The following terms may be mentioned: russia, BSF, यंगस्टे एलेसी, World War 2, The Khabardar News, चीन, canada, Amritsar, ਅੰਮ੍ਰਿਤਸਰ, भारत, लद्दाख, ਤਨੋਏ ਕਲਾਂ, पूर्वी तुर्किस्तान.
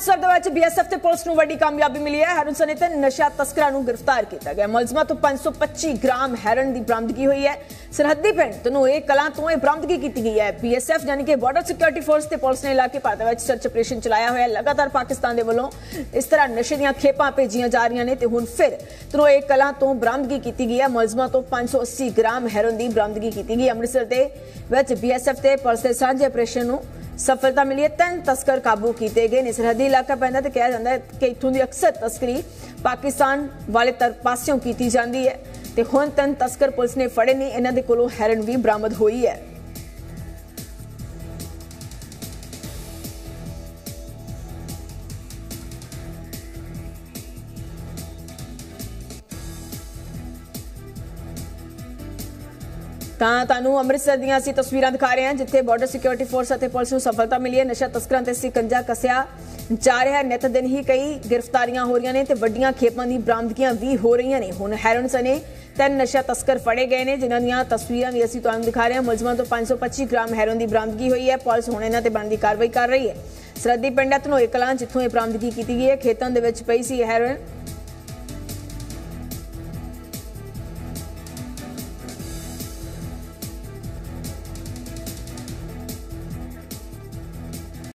BSF ਤੇ police ਨੂੰ ਵੱਡੀ ਕਾਮਯਾਬੀ ਮਿਲੀ ਹੈ। ਹਰਨ ਸਣੇ ਤੇ ਨਸ਼ਾ ਤਸਕਰਾਂ ਨੂੰ ਗ੍ਰਿਫਤਾਰ ਕੀਤਾ ਗਿਆ। ਮੁਲਜ਼ਮਾਂ ਤੋਂ 525 ਗ੍ਰਾਮ ਹੈਰਨ ਦੀ ਬਰਾਮਦਗੀ ਹੋਈ ਹੈ। ਸਰਹੱਦੀ ਪਿੰਡ ਤਨੋਏ ਕਲਾਂ ਤੋਂ ਇਹ ਬਰਾਮਦਗੀ ਕੀਤੀ ਗਈ ਹੈ। BSF ਯਾਨੀ ਕਿ ਬਾਰਡਰ ਸਿਕਿਉਰਿਟੀ ਫੋਰਸ ਤੇ ਪੁਲਿਸ ਨੇ ਇਲਾਕੇ ਭਰ ਦੇ ਵਿੱਚ ਸਰਚ ਆਪਰੇਸ਼ਨ ਚਲਾਇਆ ਹੋਇਆ ਹੈ। ਲਗਾਤਾਰ ਪਾਕਿਸਤਾਨ ਦੇ ਵੱਲੋਂ ਇਸ ਤਰ੍ਹਾਂ ਨਸ਼ੇ ਦੀਆਂ ਖੇਪਾਂ ਭੇਜੀਆਂ ਜਾ ਰਹੀਆਂ ਨੇ ਤੇ ਹੁਣ ਫਿਰ ਤਨੋਏ ਕਲਾਂ ਤੋਂ ਬਰਾਮਦਗੀ ਕੀਤੀ ਗਈ ਹੈ। ਮੁਲਜ਼ਮਾਂ ਤੋਂ 580 ਗ੍ਰਾਮ ਹੈਰਨ ਦੀ ਬਰਾਮਦਗੀ ਕੀਤੀ ਗਈ। ਅੰਮ੍ਰਿਤਸਰ ਦੇ ਵਿੱਚ BSF ਤੇ ਪੁਲਿਸ ਦੇ ਸਾਂਝੇ ਆਪਰੇਸ਼ਨ ਨੂੰ सफलता मिली है। 3 तस्कर काबू किए गए। सरहदी इलाका पैंदा तो कहा जाता है कि इतों की अक्सर तस्करी पाकिस्तान वाले पासों की जाती है। तो हुण 3 तस्कर पुलिस ने फड़े नहीं, इन्होंने कोलों हैरन भी बरामद हुई है। अमृतसर दियां असीं तस्वीरां दिखा रहे हैं जिथे बॉर्डर सिक्योरिटी फोर्स अते पुलिस नूं सफलता मिली है। नशा तस्करां ते सिकंजा कसिया जा रहा है। नित दिन ही कई गिरफ्तारियां हो रही ने ते वड्डियां खेपां दी बरामदगियां भी हो रही ने। हुण हैरन सने 3 नशा तस्कर फड़े गए ने जिन्हां दीयां तस्वीरां भी असीं तुहानूं दिखा रहे हैं। मुलजमां तों 525 ग्राम हैरोन दी बरामदगी होई है। पुलिस हुण इन्हां ते बनदी कार्रवाई कर रही है। सरहदी पिंड तनोए कलां जिथों ये बरामदगी की गई है, खेतां दे विच पई सी हैरोन।